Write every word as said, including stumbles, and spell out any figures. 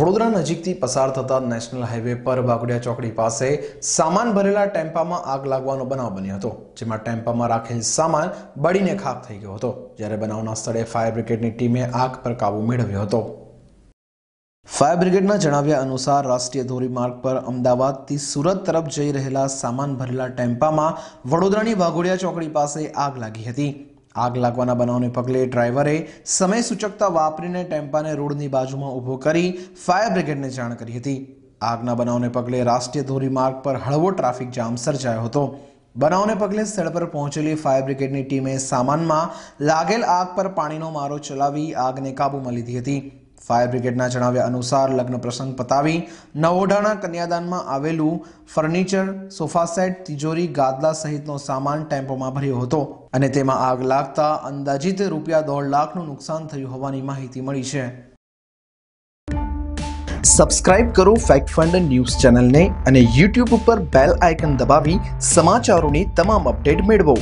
વડોદરા નજીકથી પસાર થતા નેશનલ હાઈવે પર વાઘોડિયા ચોકડી પાસે સામાન ભરેલા ટેમ્પામાં આગ લાગવાનો બનાવ બન્યો હતો, જેમાં ટેમ્પામાં રાખેલ સામાન બળીને ખાખ થઈ ગયો હતો, જ્યારે બનાવના સ્થળે ફાયર બ્રિગેડની ટીમે આગ પર કાબુ મેળવ્યો હતો। फायर ब्रिगेडना जणाव्या अनुसार राष्ट्रीय धोरीमार्ग पर अमदावादथी सूरत तरफ जई रहेला सामान भरेला टेम्पामां वडोदरानी वाघोडिया चौकड़ी पासे आग लागी हती। आग लागवाना बनावने पगले ड्राइवरे समय सूचकता वापरीने टेम्पाने रोडनी बाजुमां ऊभो करी फायर ब्रिगेडने जाण करी हती। आगना बनावने पगले राष्ट्रीय धोरीमार्ग पर हळवो ट्राफिक जाम सर्जायो हतो। बनावने पगले स्थळ पर पहोंचेली फायर ब्रिगेडनी टीमे सामानमां लागेल आग पर पाणीनो मारो चलावी आगने काबूमां लीधी हती। फायर ब्रिगेडना जणाव्या अनुसार लग्न प्रसंग पतावी नवोढाणा कन्यादानमां आवेलू फर्निचर, सोफा सेट, तिजोरी, गादला सहितनो सामान टेम्पोमां भर्यो हतो अने तेमां आग लागता अंदाजित रूपिया दौड़ लाखनुं नुकसान थयुं होवानी माहिती मळी छे। सब्सक्राइब करो फैक्ट फाइंडर न्यूज चैनल ने अने यूट्यूब पर बेल आइकन दबावी समाचारोनी तमाम अपडेट मेळवो।